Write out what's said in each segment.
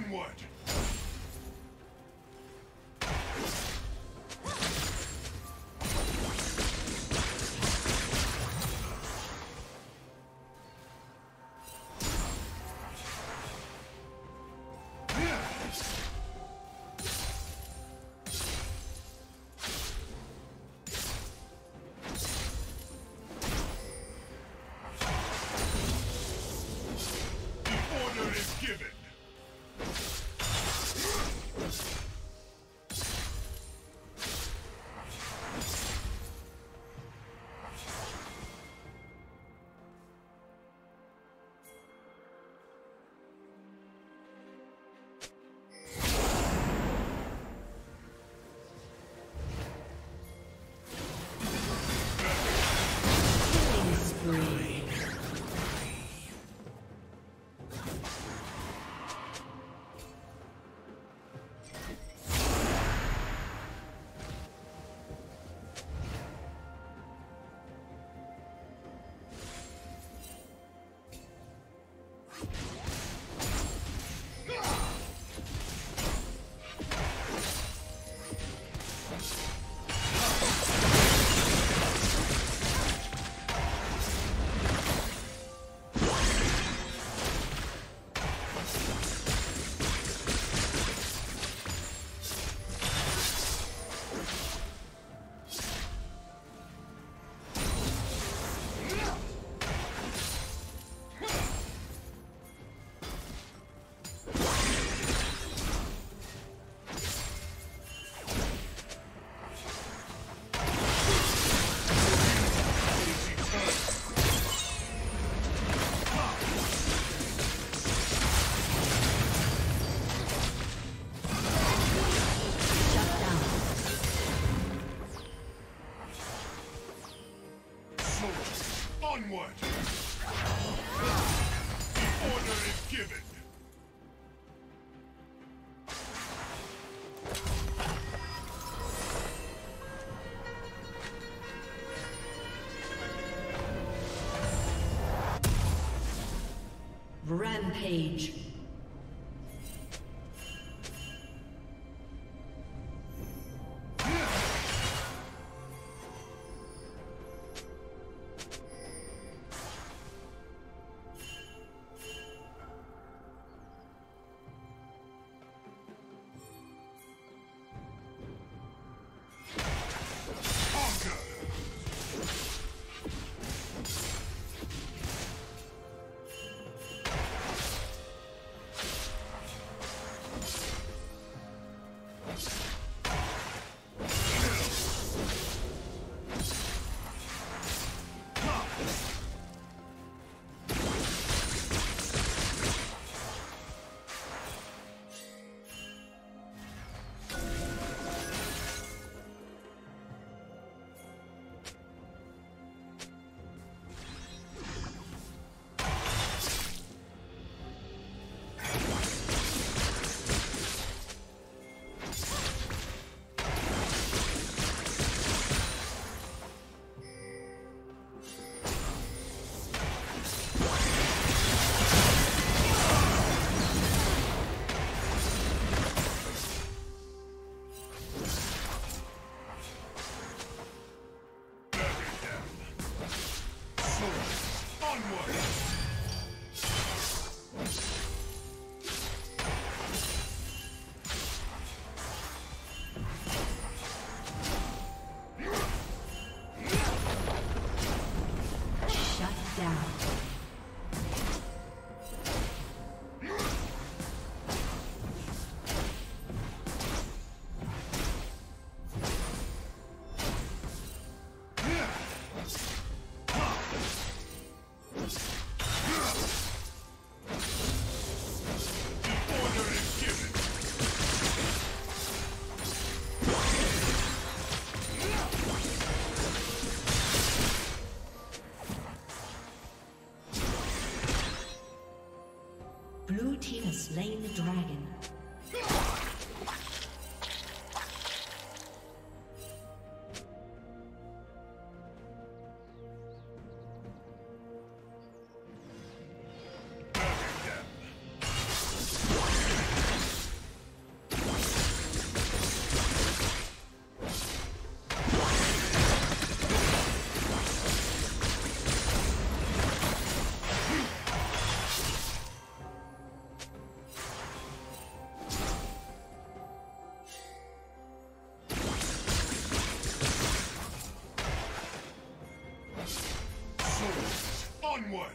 Onward! Onward! The order is given! Rampage! Slain the dragon. forward.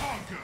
Conquer.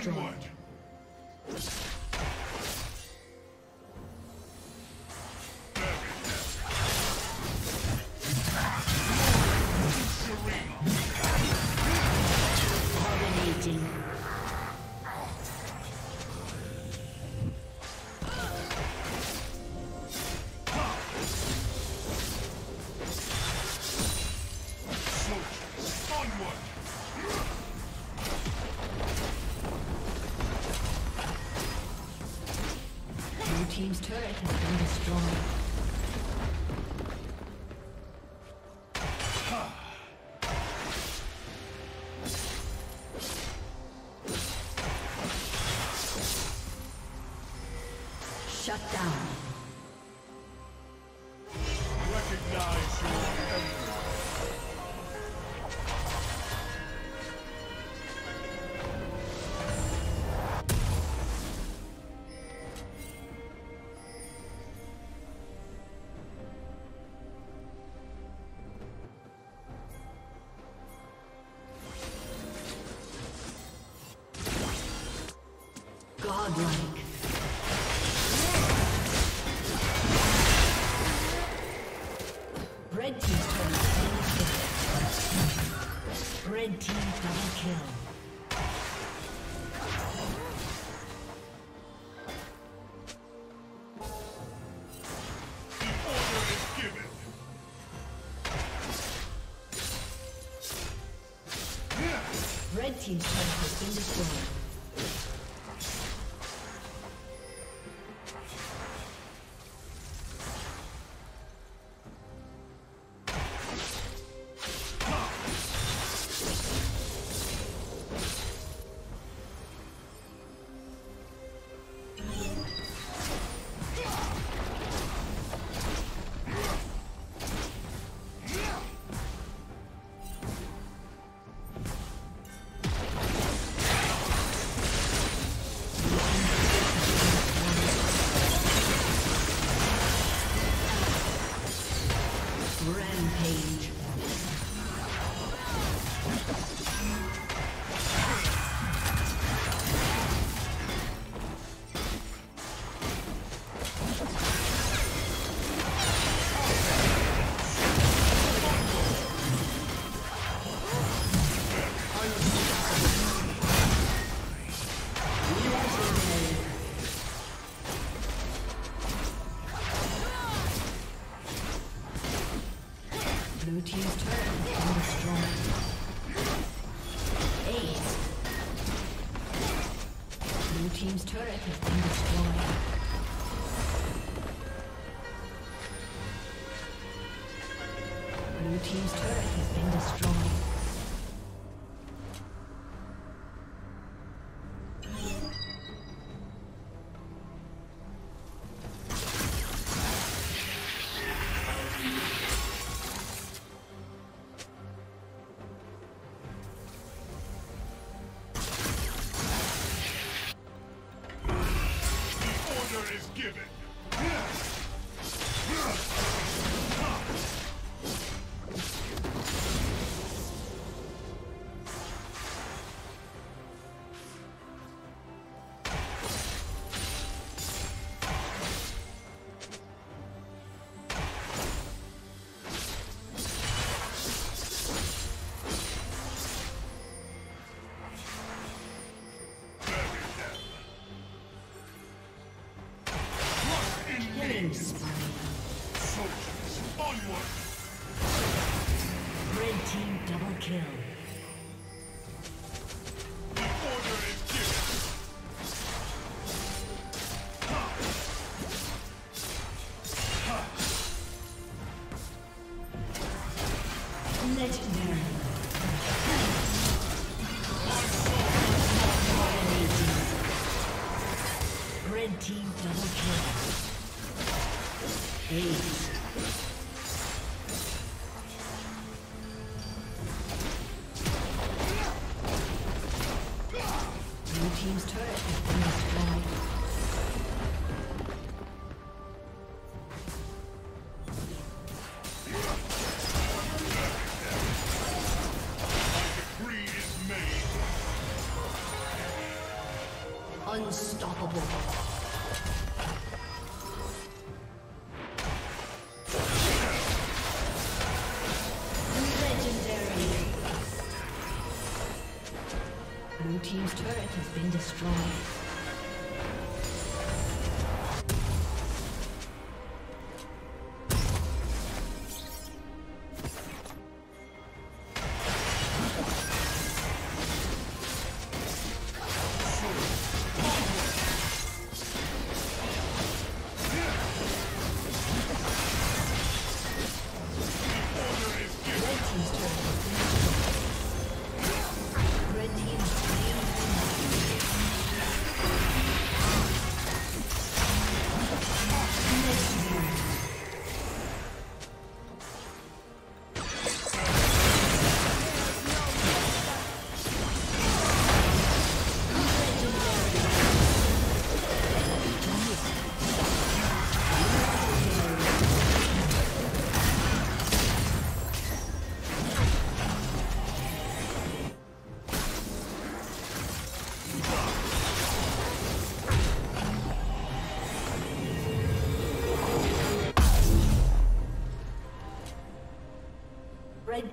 destroyed. Team's turret has been destroyed. Godlike. Red team's turn to kill. Red team double kill. Team's turret has been destroyed. Blue team's turret has been destroyed. team's turret has been destroyed. Red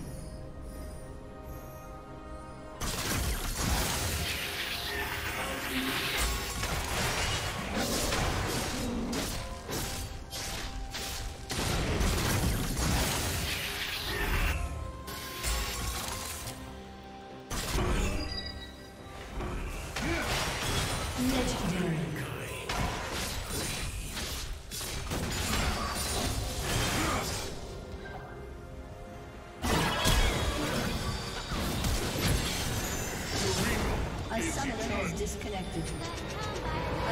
A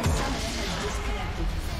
summoner has disconnected.